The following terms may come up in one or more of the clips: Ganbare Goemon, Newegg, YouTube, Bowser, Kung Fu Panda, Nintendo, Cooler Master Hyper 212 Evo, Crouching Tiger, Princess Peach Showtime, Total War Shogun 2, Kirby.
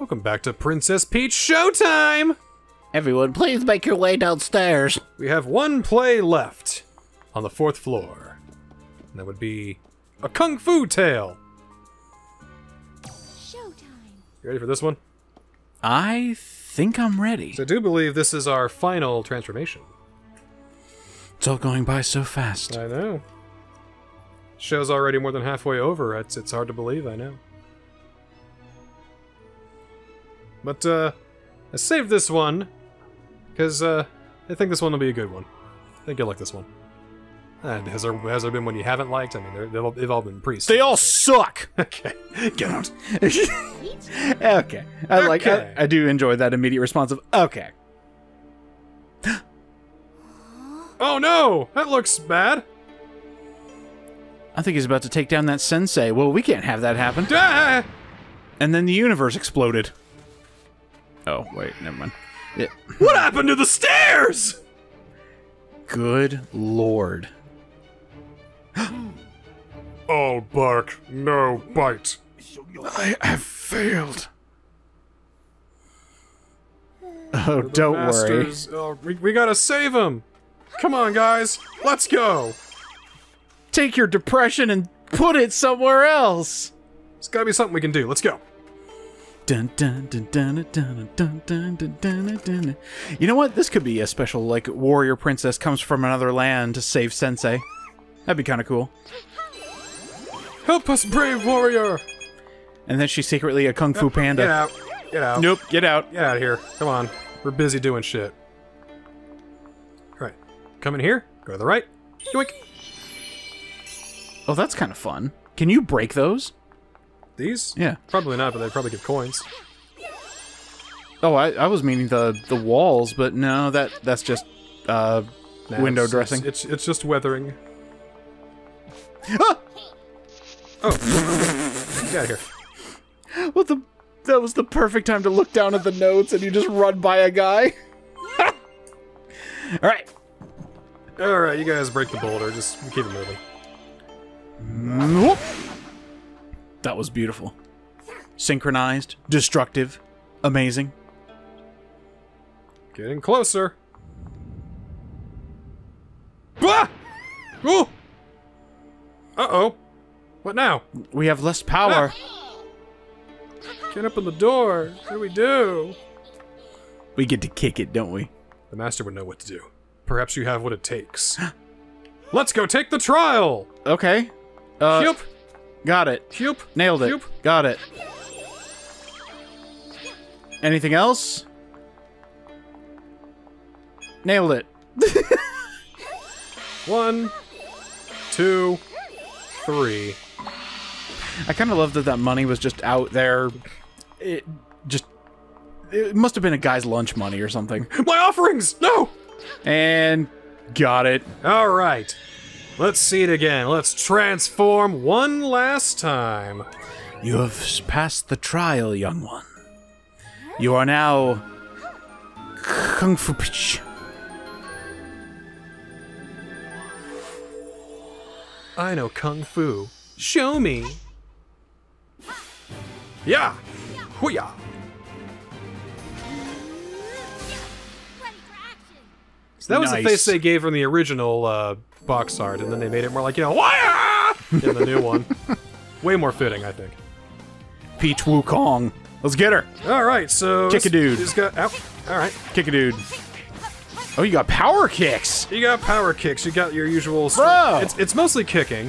Welcome back to Princess Peach Showtime! Everyone, please make your way downstairs. We have one play left on the 4th floor. And that would be a Kung Fu Tale! Showtime! You ready for this one? I think I'm ready. So I do believe this is our final transformation. It's all going by so fast. I know. Show's already more than halfway over. It's hard to believe, I know. But, I saved this one, because, I think this one will be a good one. I think you'll like this one. And has there been one you haven't liked? I mean, they've all been pretty They all suck! Okay. Get out. Okay. I do enjoy that immediate response of, okay. Oh no! That looks bad! I think he's about to take down that sensei. Well, we can't have that happen. Ah! And then the universe exploded. Oh, wait, never mind. Yeah. What happened to the stairs?! Good lord. All bark, no bite. I have failed. Oh, don't worry. Oh, we gotta save him! Come on, guys, let's go! Take your depression and put it somewhere else! There's gotta be something we can do, let's go! Dun, dun, dun, dun, dun, dun, dun, dun, dun, dun. You know what? This could be a special, like, warrior princess comes from another land to save Sensei. That'd be kind of cool. Help us, brave warrior! And then she's secretly a Kung Fu Panda. Get out. Get out. Nope, get out. Get out of here. Come on. We're busy doing shit. Alright. Come in here. Go to the right. Yoink. Oh, that's kind of fun. Can you break those? These? Yeah. Probably not, but they'd probably give coins. Oh, I was meaning the walls, but no, that's just window dressing. It's just weathering. Ah! Oh. Get out of here. Well, that was the perfect time to look down at the notes and you just run by a guy. Alright. Alright, you guys break the boulder. Just keep it moving. Nope. That was beautiful. Synchronized, destructive, amazing. Getting closer. Ah! Ooh! Uh-oh. What now? We have less power. Ah! Can't open the door. What do? We get to kick it, don't we? The master would know what to do. Perhaps you have what it takes. Let's go take the trial! Okay. Yep. Got it. Shoop. Nailed it. Shoop. Got it. Anything else? Nailed it. 1, 2, 3. I kind of love that money was just out there. It must have been a guy's lunch money or something. My offerings! No! And got it. All right. Let's see it again. Let's transform one last time. You have passed the trial, young one. You are now Kung Fu Peach. I know Kung Fu. Show me. Yeah. Hoo-yah. So that was the face they gave from the original, box art, and then they made it more like, you know, wire in the new one. Way more fitting, I think. Peach Wukong. Let's get her. All right, so kick a dude. All right, kick a dude. Oh, you got power kicks. You got power kicks. You got your usual. Bro. It's mostly kicking,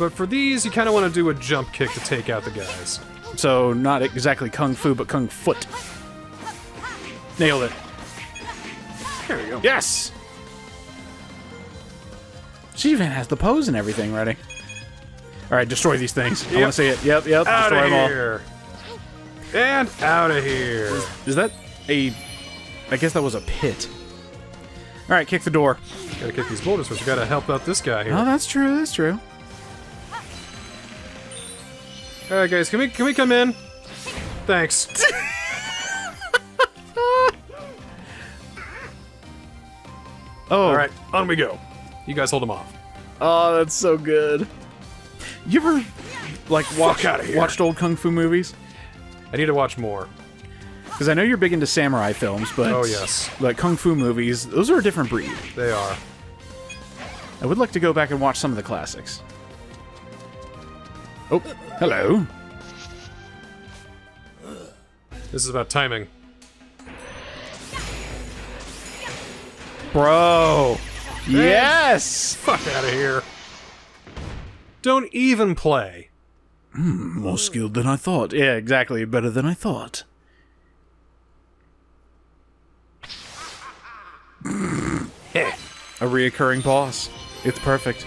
but for these, you kind of want to do a jump kick to take out the guys. So not exactly kung fu, but kung foot. Nailed it. There we go. Yes. She even has the pose and everything ready. Alright, destroy these things. Yep. I want to see it. Yep, yep. Out destroy of here. Them all. And out of here. Is that a... I guess that was a pit. Alright, kick the door. Gotta kick these boulders first. We gotta help out this guy here. Oh, that's true. That's true. Alright, guys. Can we come in? Thanks. Oh. Alright, on we go. You guys hold him off. Oh, that's so good. You ever, like, watched old kung fu movies? I need to watch more. Because I know you're big into samurai films, but... Oh, yes. Like, kung fu movies, those are a different breed. They are. I would like to go back and watch some of the classics. Oh, hello. This is about timing. Bro! Yes! Fuck out of here. Don't even play. More skilled than I thought. Yeah, exactly. Better than I thought. A reoccurring boss. It's perfect.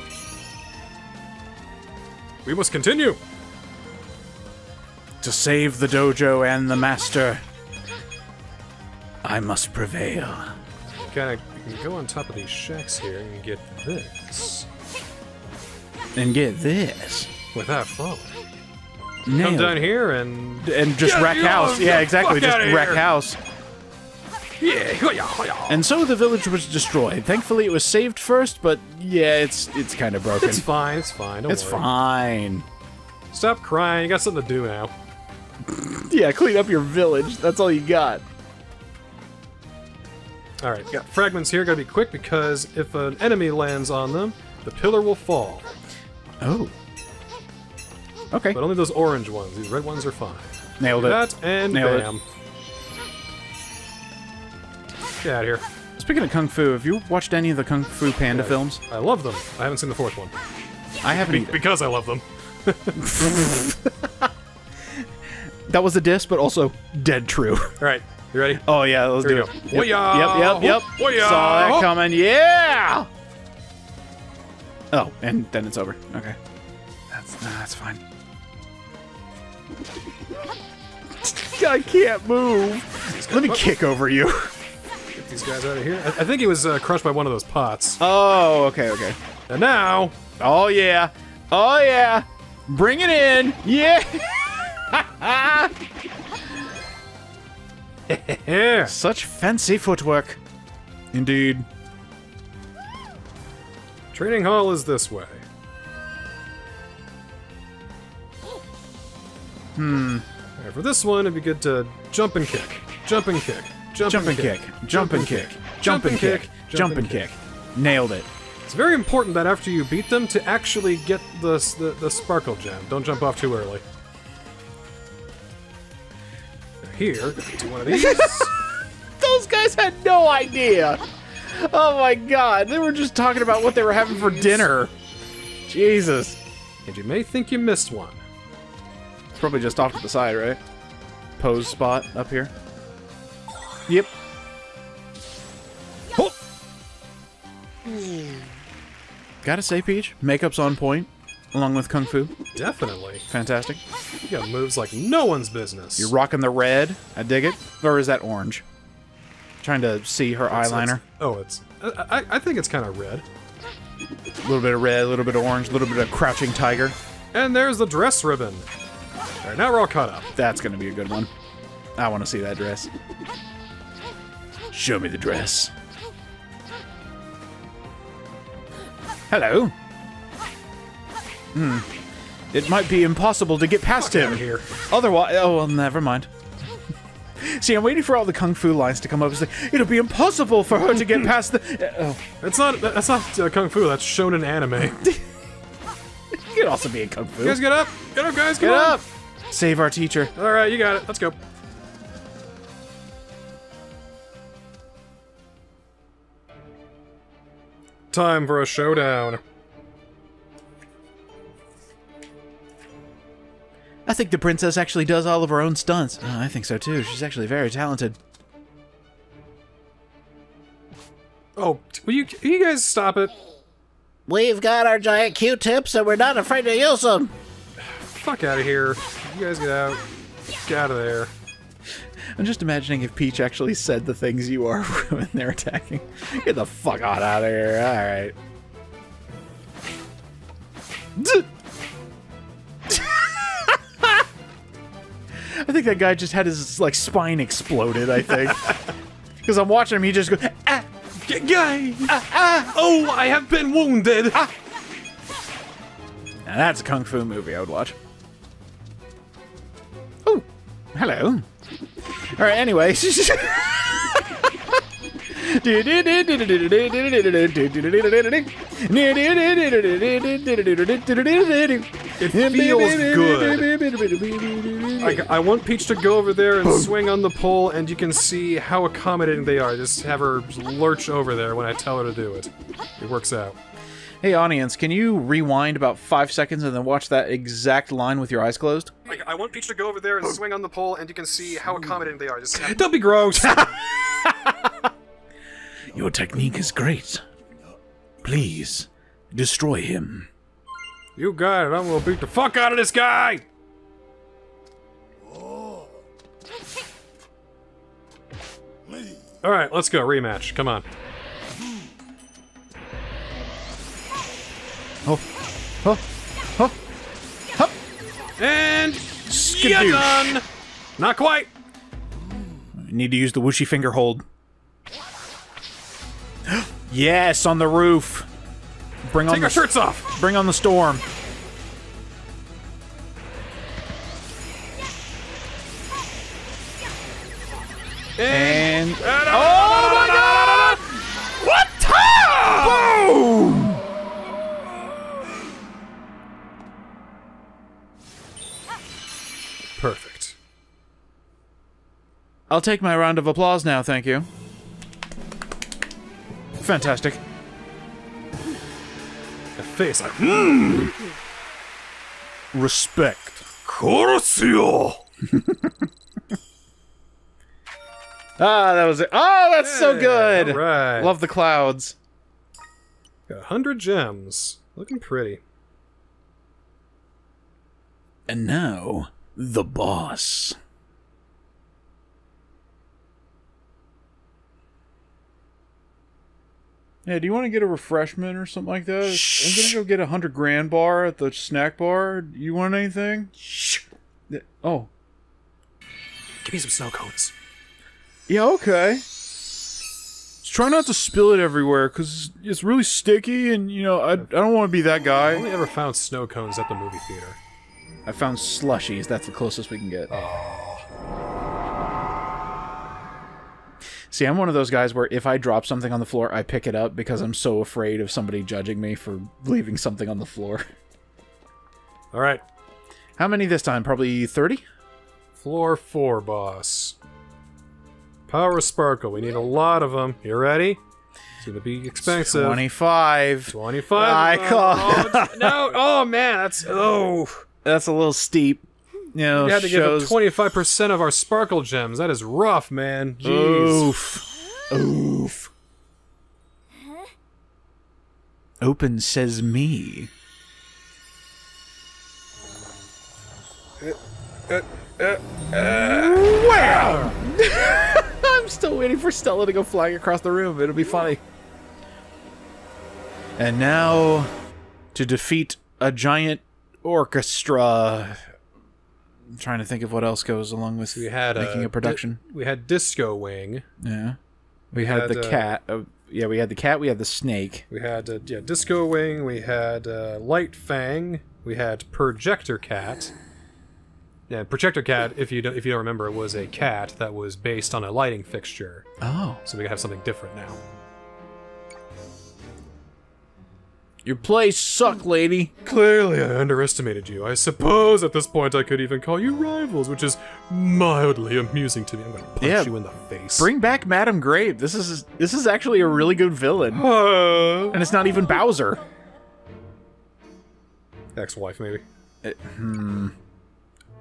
We must continue. To save the dojo and the master, I must prevail. You can go on top of these shacks here and get this. And get this. Without falling. Nailed. Come down here and... just wreck house. Yeah, exactly. Just wreck house. Yeah. And so the village was destroyed. Thankfully it was saved first, but yeah, it's kind of broken. It's fine, it's fine. Don't worry. Fine. Stop crying. You got something to do now. Yeah, clean up your village. That's all you got. Alright, got fragments here, gotta be quick, because if an enemy lands on them, the pillar will fall. Oh. Okay. But only those orange ones. These red ones are fine. Nailed it. That and bam. Get out of here. Speaking of Kung Fu, have you watched any of the Kung Fu Panda films? I love them. I haven't seen the fourth one. I haven't either. Because I love them. That was a diss, but also dead true. Alright. You ready? Oh, yeah, let's do it. Yep. Saw that coming. Yeah! Oh, and then it's over. Okay. That's fine. I can't move. Let me kick over you. Get these guys out of here. I think he was crushed by one of those pots. Oh, okay, okay. And now... Oh, yeah. Oh, yeah. Bring it in. Yeah! Such fancy footwork. Indeed. Training hall is this way. Alright, for this one, it'd be good to jump and kick. Jump and kick. Jump and kick. Jump and kick. Jump and kick. Jump and kick. Nailed it. It's very important that after you beat them to actually get the sparkle gem. Don't jump off too early. Here, do one of these. Those guys had no idea. Oh my god, they were just talking about what they were having for dinner. Jesus. And you may think you missed one. It's probably just off to the side, right? Pose spot up here. Yep. Oh. Gotta say, Peach, makeup's on point. Along with Kung Fu. Definitely. Fantastic. You got moves like no one's business. You're rocking the red. I dig it. Or is that orange? I'm trying to see her eyeliner. I think it's kind of red. A little bit of red, a little bit of orange, a little bit of Crouching Tiger. And there's the dress ribbon. All right, now we're all caught up. That's going to be a good one. I want to see that dress. Show me the dress. Hello. It might be impossible to get past him here. Otherwise, oh well, never mind. See, I'm waiting for all the kung fu lines to come up. It's like, it'll be impossible for her to get past the. Oh, that's not kung fu. That's shonen anime. It could also be in kung fu. You guys, get up, guys, get up. Save our teacher. All right, you got it. Let's go. Time for a showdown. I think the princess actually does all of her own stunts. Oh, I think so too. She's actually very talented. Oh, will you guys stop it? We've got our giant Q-tips and we're not afraid to use them. Fuck out of here. You guys get out. Get out of there. I'm just imagining if Peach actually said the things you are when they're attacking. Get the fuck out of here. Alright. I think that guy just had his, like, spine exploded, I think. Because I'm watching him, he just goes, ah! Guy! Ah, ah! Oh, I have been wounded! Ah! Now that's a kung fu movie I would watch. Oh! Hello. Alright, anyway. It feels good. I want Peach to go over there and swing on the pole, and you can see how accommodating they are. Just have her lurch over there when I tell her to do it. It works out. Hey, audience, can you rewind about 5 seconds and then watch that exact line with your eyes closed? I want Peach to go over there and swing on the pole, and you can see how accommodating they are. Just have... Don't be gross! Your technique is great. Please, destroy him. You got it. I'm gonna beat the fuck out of this guy! Alright, let's go. Rematch. Come on. Oh. Oh. Oh. Hup. And... you're done! Not quite! I need to use the whooshy finger hold. Yes, on the roof. Bring on Take our shirts off. Bring on the storm. And oh my God! What time? Boom! Perfect. I'll take my round of applause now, thank you. Fantastic. The face, like, respect. Corusio. Ah, that was it. Oh, that's so good. Right. Love the clouds. Got 100 gems. Looking pretty. And now, the boss. Yeah, do you want to get a refreshment or something like that? I'm gonna go get a 100 grand bar at the snack bar. You want anything? Shh. Oh. Give me some snow cones. Yeah, okay. Just try not to spill it everywhere, because it's really sticky, and, you know, I don't want to be that guy. I only ever found snow cones at the movie theater. I found slushies. That's the closest we can get. Oh. See, I'm one of those guys where if I drop something on the floor, I pick it up because I'm so afraid of somebody judging me for leaving something on the floor. Alright. How many this time? Probably 30? Floor 4, boss. Power Sparkle. We need a lot of them. You ready? It's gonna be expensive. 25. 25. I call. Oh, no! Oh, man! That's... Oh! That's a little steep. You know, we had to give up 25% of our sparkle gems. That is rough, man. Jeez. Oof. Oof. Huh? Open says me. Wow! I'm still waiting for Stella to go flying across the room. It'll be funny. And now, to defeat a giant orchestra... I'm trying to think of what else goes along with making a production. We had Disco Wing. Yeah. We had the cat. Yeah, we had the cat. We had the snake. We had Disco Wing. We had Light Fang. We had Projector Cat. Yeah, Projector Cat. If you don't remember, was a cat that was based on a lighting fixture. Oh. So we gotta have something different now. Your plays suck, lady. Clearly I underestimated you. I suppose at this point I could even call you rivals, which is mildly amusing to me. I'm gonna punch you in the face. Bring back Madame Grave. This is actually a really good villain. And it's not even Bowser. Ex-wife, maybe.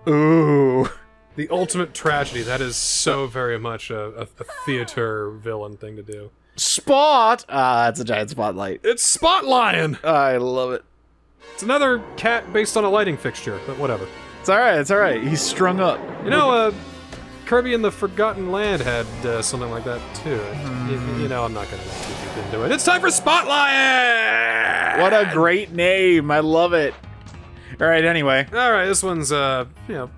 Ooh. The ultimate tragedy. That is so very much a theater villain thing to do. Spot! Ah, it's a giant spotlight. It's Spot Lion! I love it. It's another cat based on a lighting fixture, but whatever. It's alright, it's alright. He's strung up. You know, Kirby and the Forgotten Land had something like that, too. You know, I'm not gonna let you get into it. It's time for Spot Lion! What a great name. I love it. Alright, anyway. Alright, this one's, you know,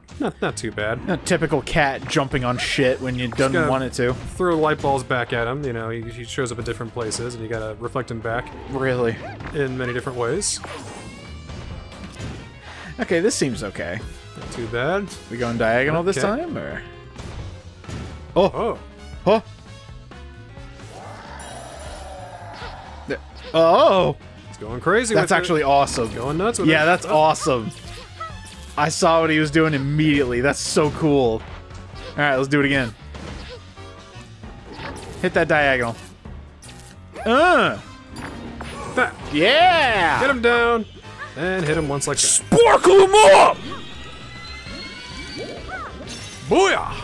not too bad. A typical cat jumping on shit when you don't want it to. Throw light balls back at him, you know, he shows up at different places and you gotta reflect him back. Really? In many different ways. Okay, this seems okay. Not too bad. We going diagonal this time, or? Oh! Oh! Oh! Oh. He's going crazy. That's actually awesome. He's going nuts with it. Yeah, that's awesome. I saw what he was doing immediately. That's so cool. All right, let's do it again. Hit that diagonal. That. Yeah! Get him down, and hit him once like that. Sparkle him up! Booyah!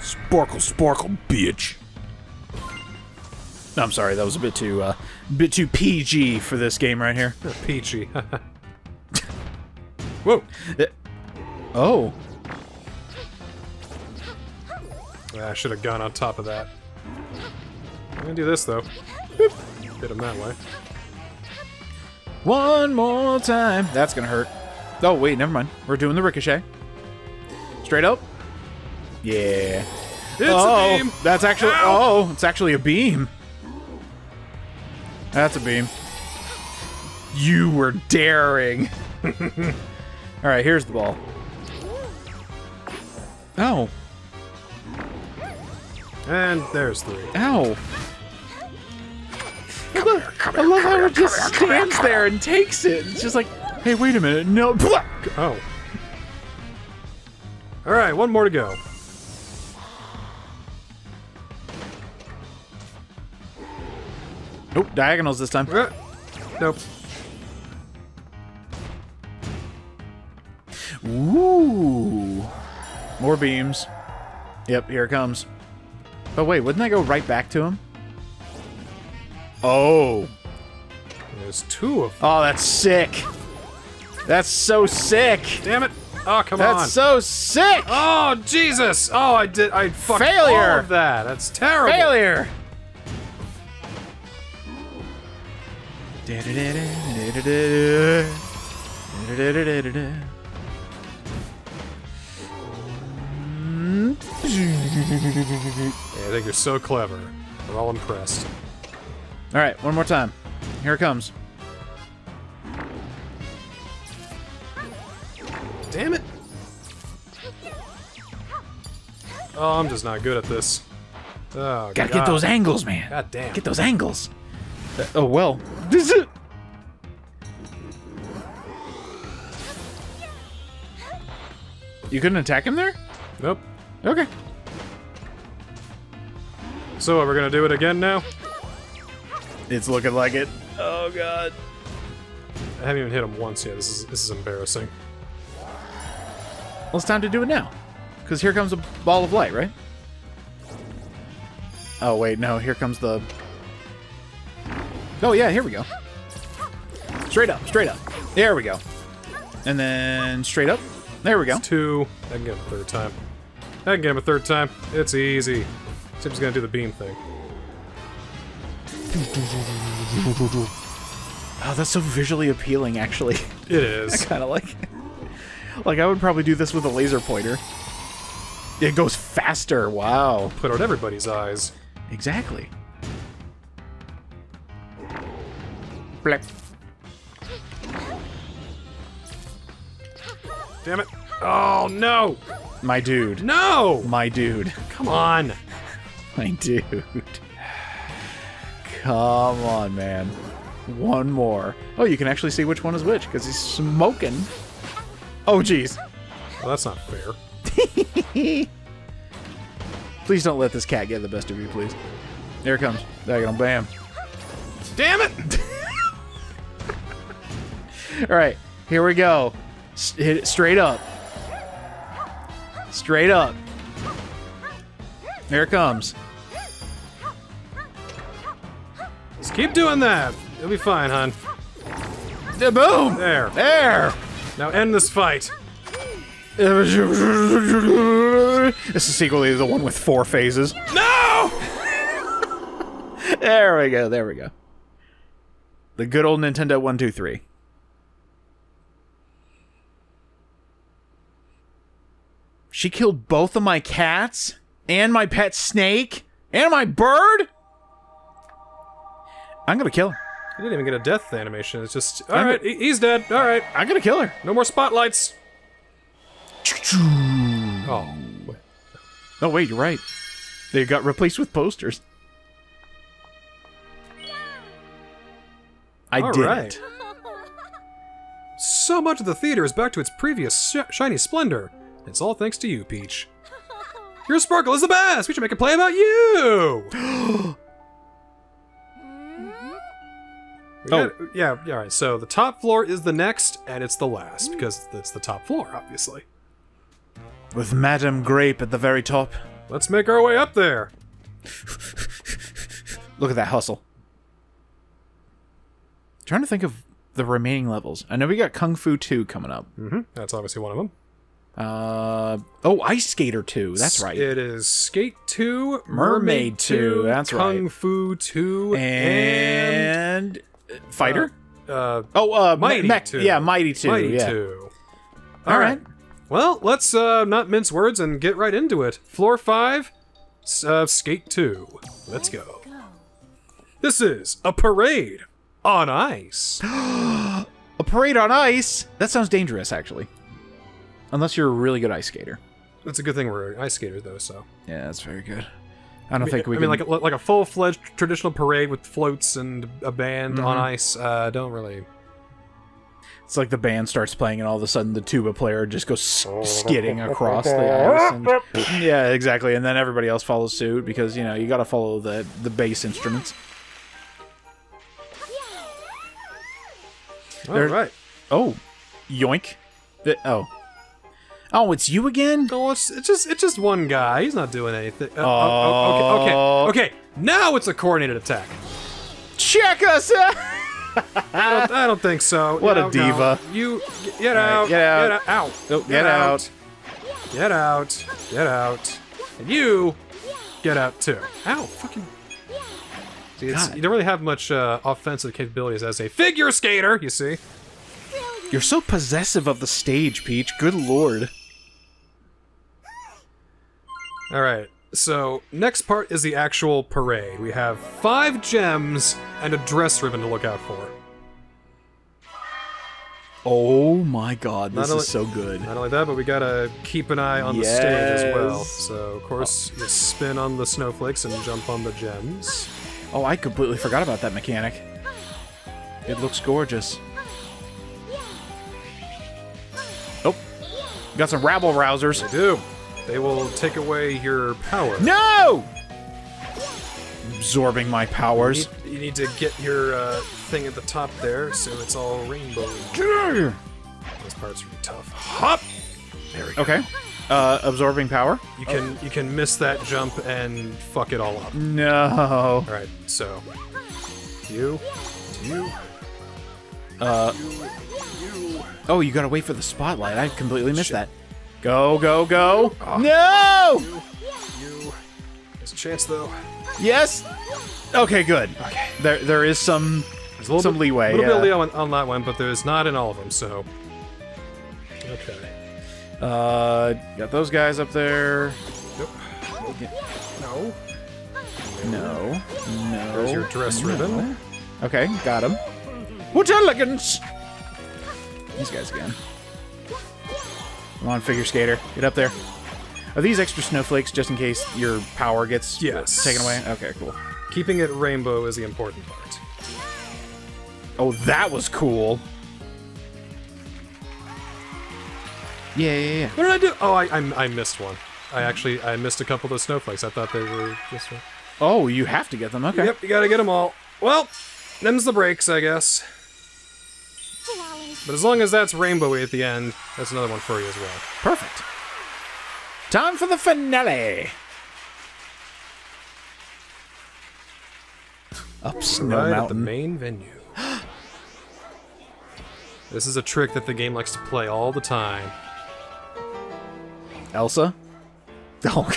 Sparkle, sparkle, bitch. No, I'm sorry, that was a bit too PG for this game right here. Peachy. Whoa! Oh. I should have gone on top of that. I'm gonna do this though. Boop. Hit him that way. One more time. That's gonna hurt. Oh wait, never mind. We're doing the ricochet. Straight up. Yeah. It's a beam. That's actually. Ow. Oh, it's actually a beam. That's a beam. You were daring. All right, here's the ball. Oh. And there's three. Ow. I love how it just stands there and takes it. It's just like, hey, wait a minute. No. Oh. All right, one more to go. Nope, diagonals this time. Nope. Ooh. More beams. Yep, here it comes. Oh wait, wouldn't I go right back to him? Oh. There's two of them. Oh, that's sick. That's so sick. Damn it. Oh, come on. That's so sick. Oh, Jesus. Oh, I fucked all of that. That's terrible. Failure. I think you're so clever. We're all impressed. All right, one more time. Here it comes. Damn it! Oh, I'm just not good at this. Oh, gotta get those angles, man. God damn. Get those angles. Oh well. This is. You couldn't attack him there? Nope. Okay. So, are we gonna do it again now? It's looking like it. Oh god. I haven't even hit him once yet. This is embarrassing. Well, it's time to do it now. Cause here comes a ball of light, right? Oh wait, no, here comes the... Oh yeah, here we go. Straight up, straight up. There we go. And then straight up. There we go. It's two. I can get him a third time. I can get him a third time. It's easy. Except he's gonna do the beam thing. Oh, that's so visually appealing, actually. It is. I kind of like it. Like, I would probably do this with a laser pointer. It goes faster, wow. Put out everybody's eyes. Exactly. Blip. Damn it. Oh, no! My dude. No! My dude. Come on. My dude. Come on, man. One more. Oh, you can actually see which one is which, because he's smoking. Oh, jeez. Well, that's not fair. Please don't let this cat get the best of you, please. There it comes. There you go. Bam. Damn it! All right. Here we go. Hit it straight up. Straight up. There it comes. Keep doing that. You'll be fine, hon. Boom! There. There! Now end this fight. This is equally the one with four phases. No! There we go, there we go. The good old Nintendo 1, 2, 3. She killed both of my cats, and my pet snake, and my bird? I'm gonna kill her. I didn't even get a death animation. It's just, all right, he's dead. All right. I'm gonna kill her. No more spotlights. Oh. No, wait, you're right. They got replaced with posters. I did it. So much of the theater is back to its previous shiny splendor. It's all thanks to you, Peach. Your sparkle is the best! We should make a play about you! Oh. Yeah, yeah, all right. So the top floor is the next, and it's the last, because it's the top floor, obviously. With Madame Grape at the very top. Let's make our way up there. Look at that hustle. I'm trying to think of the remaining levels. I know we got Kung Fu 2 coming up. Mm-hmm. That's obviously one of them. Oh, Ice Skater 2. That's right. It is Skate 2, Mermaid 2. That's right. Kung Fu 2, and Fighter. Mighty 2. Yeah, Mighty 2. Mighty 2. All right. Well, let's not mince words and get right into it. Floor 5, Skate 2. Let's go. This is a parade on ice. A parade on ice? That sounds dangerous, actually. Unless you're a really good ice skater. That's a good thing we're an ice skater, though, so... Yeah, that's very good. I mean, like a full-fledged traditional parade with floats and a band on ice, don't really... It's like the band starts playing and all of a sudden the tuba player just goes skidding across the ice. And, yeah, exactly, and then everybody else follows suit because, you know, you gotta follow the bass instruments. Alright. Oh, yoink. Oh. Oh, it's you again? Oh, it's just one guy. He's not doing anything. Okay. Now it's a coordinated attack. Check us out. I don't think so. What a diva! No. You get out. Get out. And you get out too. Ow! Fucking. See, you don't really have much offensive capabilities as a figure skater. You see. You're so possessive of the stage, Peach. Good lord. Alright, so next part is the actual parade. We have 5 gems and a dress ribbon to look out for. Oh my god, this is so good. Not only that, but we gotta keep an eye on the stage as well. So, of course, you spin on the snowflakes and jump on the gems. Oh, I completely forgot about that mechanic. It looks gorgeous. Got some rabble rousers. They do. They will take away your power. No! Absorbing my powers. You need to get your thing at the top there, so it's all rainbow. Those parts are tough. Hop. There we go. Okay. Absorbing power. You can miss that jump and fuck it all up. No. All right. So you. Oh, you gotta wait for the spotlight. I completely missed that. Go. No! There's a chance, though. Yes? Okay, good. Okay. There is some leeway. A little bit of leeway on that one, but there's not in all of them, so... Okay. Got those guys up there. Nope. Okay. No. There's your dress ribbon. Okay, got him. What elegance! These guys again. Come on, figure skater. Get up there. Are these extra snowflakes just in case your power gets taken away? Okay, cool. Keeping it rainbow is the important part. Oh, that was cool. Yeah. What did I do? Oh, I missed one. I missed a couple of those snowflakes. I thought they were just one. Oh, you have to get them. Okay. Yep, you gotta get them all. Well, them's the breaks, I guess. But as long as that's rainbowy at the end, that's another one for you as well. Perfect. Time for the finale. Up Snow Mountain. At the main venue. This is a trick that the game likes to play all the time. Elsa? Oh.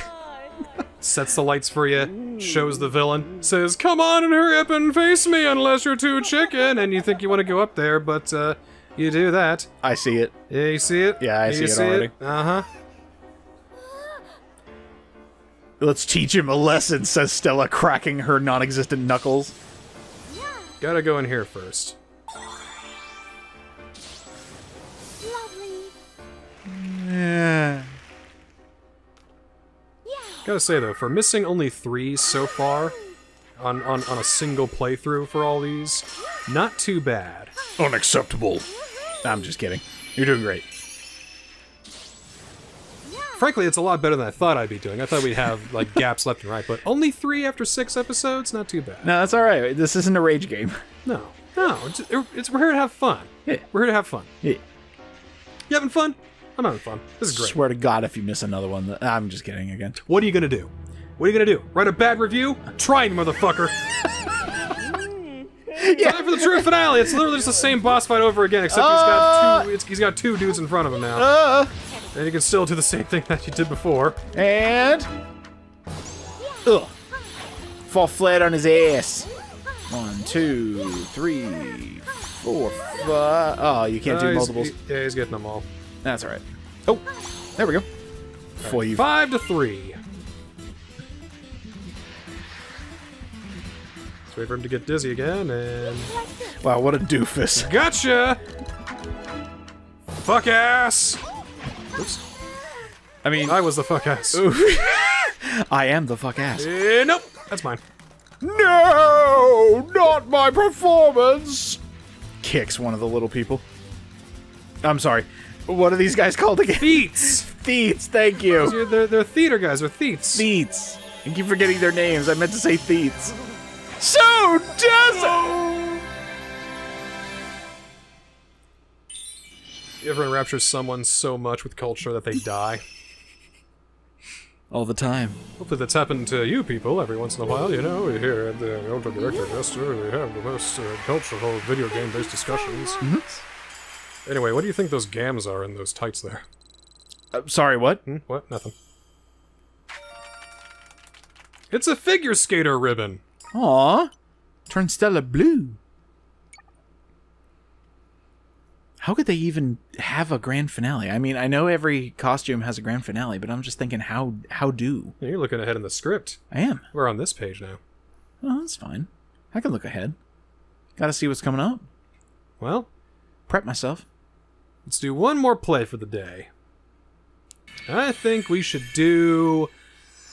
Sets the lights for you, shows the villain, says, come on and hurry up and face me unless you're too chicken, and you think you want to go up there, but, you do that. I see it. Yeah, you see it? Yeah, I see it already. Let's teach him a lesson, says Stella, cracking her non-existent knuckles. Yeah. Gotta go in here first. Lovely. Yeah. Gotta say though, for missing only 3 so far on a single playthrough for all these, not too bad. Unacceptable. I'm just kidding. You're doing great. Frankly, it's a lot better than I thought I'd be doing. I thought we'd have, like, gaps left and right, but only 3 after 6 episodes? Not too bad. No, that's alright. This isn't a rage game. No. No. We're here to have fun. Yeah. We're here to have fun. Yeah. You having fun? I'm having fun. This is great. I swear to God, if you miss another one, I'm just kidding again. What are you gonna do? What are you gonna do? Write a bad review? Try it, motherfucker. Yeah. Time for the true finale. It's literally just the same boss fight over again, except he's got two dudes in front of him now. And you can still do the same thing that you did before. And ugh. Fall flat on his ass. 1, 2, 3, 4, 5. Oh, you can't do multiples. Yeah, he's getting them all. That's all right. Oh, there we go. For you. 5-3. Let's wait for him to get dizzy again, and wow, what a doofus! Gotcha. Fuck ass. Oops. I mean, I was the fuck ass. I am the fuck ass. Nope, that's mine. No, not my performance. Kicks one of the little people. I'm sorry. What are these guys called again? Thieves. Thieves. Thank you. They're theater guys. They're thieves. Thieves. I keep forgetting their names. I meant to say thieves. So does it. Everyone raptures someone so much with culture that they die. All the time. Hopefully that's happened to you people every once in a while, you know, here at the Elder Director Jester, we have the most cultural video game-based discussions. Mm-hmm. Anyway, what do you think those gams are in those tights there? Sorry, what? Hmm? What? Nothing. It's a figure skater ribbon! Aww. Turnstella blue. How could they even have a grand finale? I mean, I know every costume has a grand finale, but I'm just thinking, how do? You're looking ahead in the script. I am. We're on this page now. Oh, that's fine. I can look ahead. Gotta see what's coming up. Well. Prep myself. Let's do one more play for the day. I think we should do...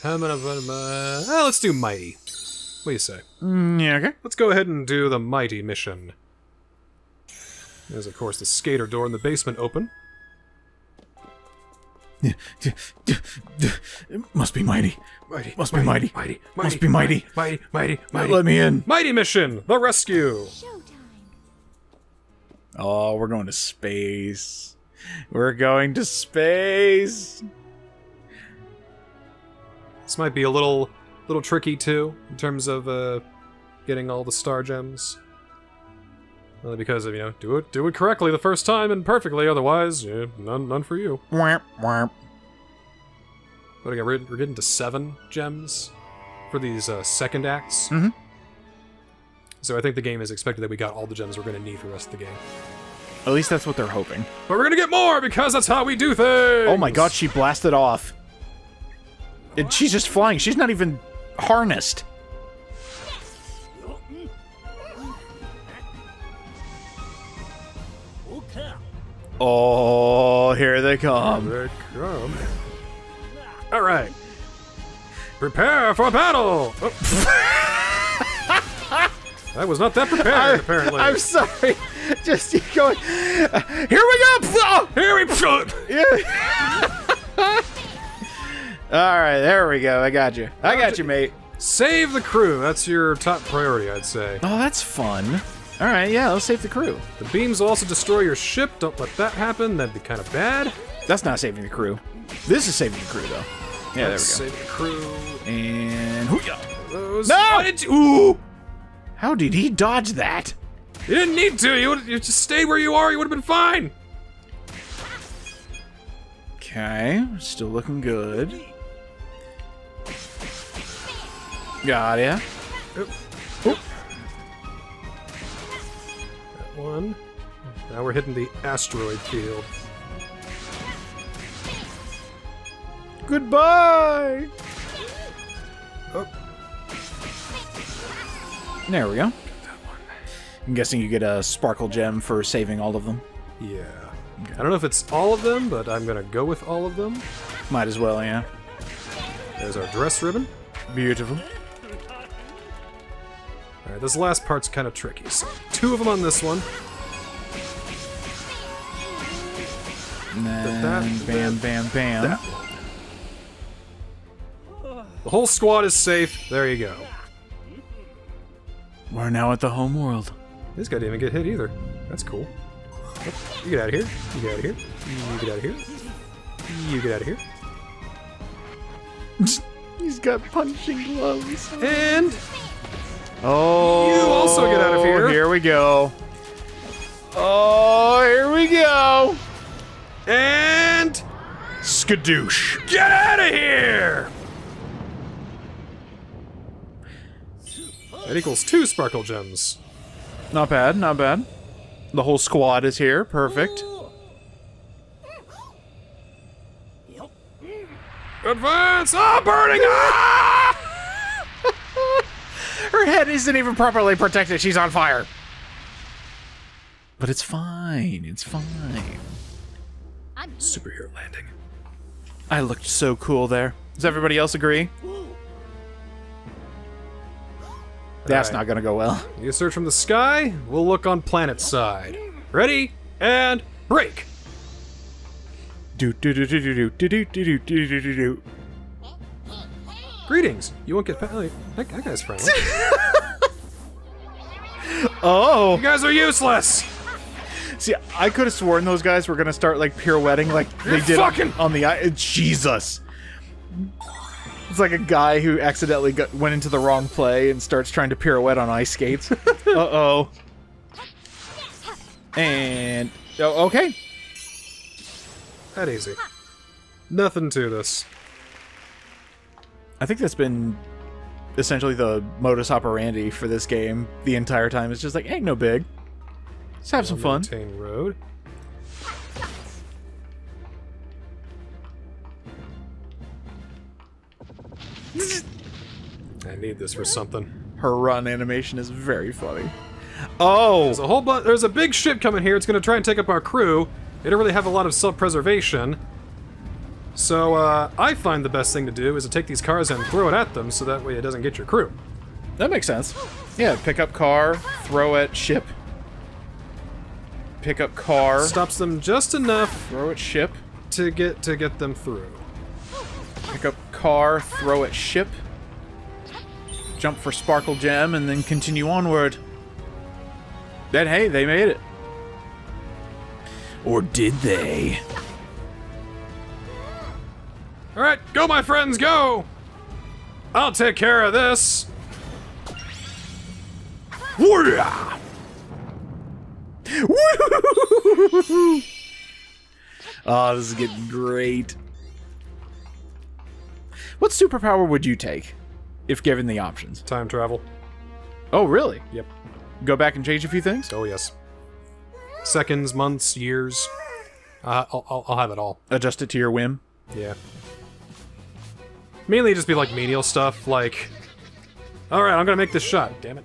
let's do Mighty. What do you say? Yeah, okay. Let's go ahead and do the Mighty mission. There's, of course, the skater door in the basement open. Must be Mighty. Mighty. Must be Mighty. Mighty. Must be Mighty. Mighty. Mighty. Mighty. Let me in. Mighty mission. The rescue. Showtime. Oh, we're going to space. We're going to space. This might be a little tricky, too, in terms of getting all the star gems. Only because of, you know, do it correctly the first time and perfectly, otherwise, yeah, none for you. But again, we're getting to 7 gems for these second acts. Mm-hmm. So I think the game is expected that we got all the gems we're going to need for the rest of the game. At least that's what they're hoping. But we're going to get more because that's how we do things! Oh my god, she blasted off. And she's just flying. She's not even harnessed. Oh, here they come. Here they come. Alright. Prepare for battle! Oh. I was not that prepared, apparently. I'm sorry. Just keep going. Here we go! Oh, here we go! Alright, there we go. I got you. I got you, mate. Save the crew. That's your top priority, I'd say. Oh, that's fun. Alright, yeah, let's save the crew. The beams will also destroy your ship. Don't let that happen. That'd be kind of bad. That's not saving the crew. This is saving the crew, though. Yeah, let's there we go. Save the crew. And... Those... No! How did you... Ooh! How did he dodge that? You didn't need to. You just stayed where you are. You would have been fine. Okay. Still looking good. Got ya. Oop. Oop. One. Now we're hitting the asteroid field. Goodbye! Oh. There we go. I'm guessing you get a sparkle gem for saving all of them. Yeah. Okay. I don't know if it's all of them, but I'm gonna go with all of them. Might as well, yeah. There's our dress ribbon. Beautiful. Alright, this last part's kind of tricky. So, two of them on this one. And then that, bam, bam, bam. That one. The whole squad is safe. There you go. We're now at the homeworld. This guy didn't even get hit either. That's cool. You get out of here. You get out of here. You get out of here. You get out of here. He's got punching gloves. And... oh, you also get out of here. Here we go. Oh, here we go. And... skadoosh. Get out of here! That equals 2 sparkle gems. Not bad, not bad. The whole squad is here. Perfect. Advance! Ah, oh, burning! Ah! Her head isn't even properly protected. She's on fire. But it's fine. It's fine. Superhero landing. I looked so cool there. Does everybody else agree? That's not gonna go well. You search from the sky, we'll look on planet side. Ready, and break! Greetings! You won't get friendly. That guy's friendly. Oh! You guys are useless! See, I could have sworn those guys were gonna start, like, pirouetting like they did on the eye. Jesus! It's like a guy who accidentally went into the wrong play and starts trying to pirouette on ice skates. Uh-oh. And... oh, okay. That easy. Nothing to this. I think that's been essentially the modus operandi for this game the entire time. It's just like, ain't no big. Let's have some fun. Mountain road. I need this for something. Her run animation is very funny. Oh! There's a whole bunch. There's a big ship coming here. It's gonna try and take up our crew. They don't really have a lot of self-preservation. So, I find the best thing to do is to take these cars and throw it at them so that way it doesn't get your crew. That makes sense. Yeah, pick up car, throw at ship. Pick up car. Stops them just enough. Throw at ship. To get them through. Pick up car, throw at ship. Jump for Sparkle Gem, and then continue onward. Then, hey, they made it. Or did they? Alright, go my friends, go! I'll take care of this! Woo-yah! Woo-hoo-hoo-hoo-hoo-hoo-hoo! Oh, this is getting great. What superpower would you take? If given the options. Time travel. Oh, really? Yep. Go back and change a few things? Oh, yes. Seconds, months, years. I'll have it all. Adjust it to your whim? Yeah. Mainly just be like menial stuff, like... alright, I'm gonna make this shot. Damn it.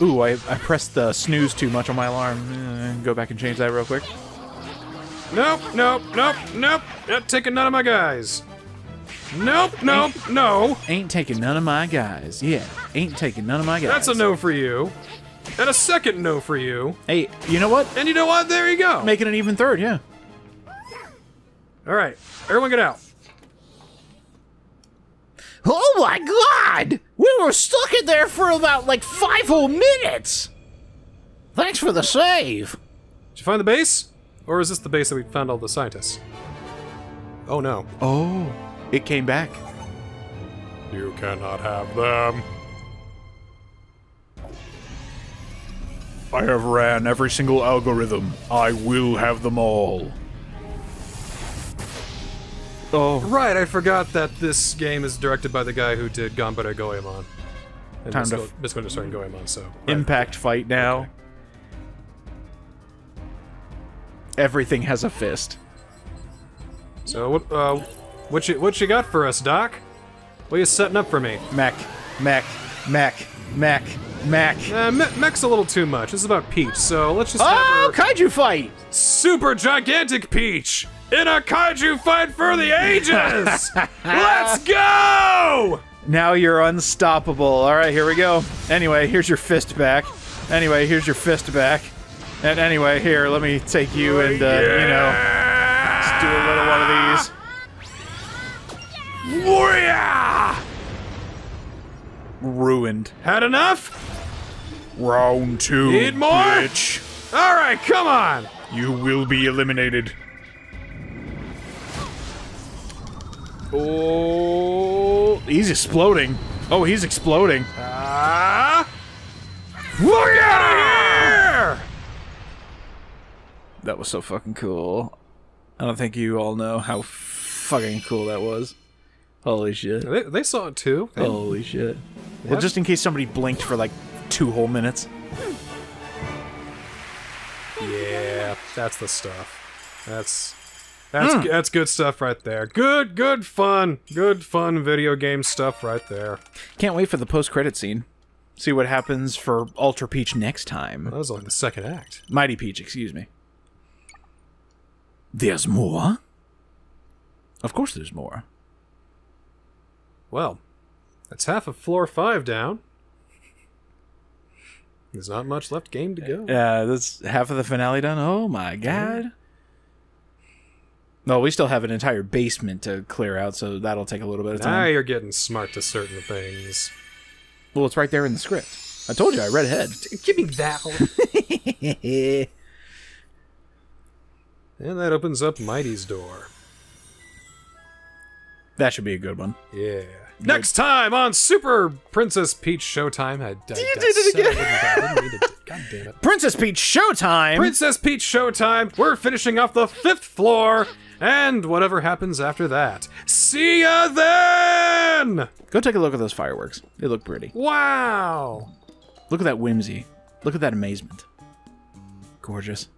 Ooh, I pressed the snooze too much on my alarm. Go back and change that real quick. Nope, nope, nope, nope. Not taking none of my guys. Nope, nope, no. Ain't taking none of my guys. Yeah, ain't taking none of my guys. That's a no for you. And a second no for you. Hey, you know what? And you know what? There you go. Making an even third, yeah. All right, everyone get out. Oh my God! We were stuck in there for about like 5 whole minutes. Thanks for the save. Did you find the base? Or is this the base that we found all the scientists? Oh no. Oh. It came back. You cannot have them. I have ran every single algorithm. I will have them all. Oh. Right, I forgot that this game is directed by the guy who did Ganbare Goemon. And time to starting Goemon, so. Right. Impact fight now. Okay. Everything has a fist. So what What you got for us, Doc? What are you setting up for me? Mech. Mech. Mech. Mech. Mech. Mech's a little too much. This is about Peach, so let's just have her... oh, kaiju fight! Super gigantic Peach! in a kaiju fight for the ages! Let's go! Now you're unstoppable. All right, here we go. Anyway, here's your fist back. Anyway, here's your fist back. And anyway, here, let me take you and, you know, let's do a little one of these. Warrior! Ruined. Had enough? Round two. Need more? Bitch. All right, come on. You will be eliminated. Oh, he's exploding. Oh, he's exploding. Look out of here! That was so fucking cool. I don't think you all know how fucking cool that was. Holy shit. They saw it too. Holy shit. Yep. Well, just in case somebody blinked for like 2 whole minutes. Yeah, that's the stuff. That's good stuff right there. Good fun video game stuff right there. Can't wait for the post-credit scene. See what happens for Ultra Peach next time. Well, that was like the second act. Mighty Peach, excuse me. There's more? Of course there's more. Well, that's half of floor 5 down. There's not much left game to go. Yeah, that's half of the finale done. Oh my god. No, we still have an entire basement to clear out, so that'll take a little bit of time. Ah, you're getting smart to certain things. Well, it's right there in the script. I told you, I read ahead. Give me that one. And that opens up Mighty's door. That should be a good one. Yeah. Next time on Super Princess Peach Showtime. I did it again. Princess Peach Showtime. Princess Peach Showtime. We're finishing off the 5th floor and whatever happens after that. See ya then. Go take a look at those fireworks. They look pretty. Wow. Look at that whimsy. Look at that amazement. Gorgeous.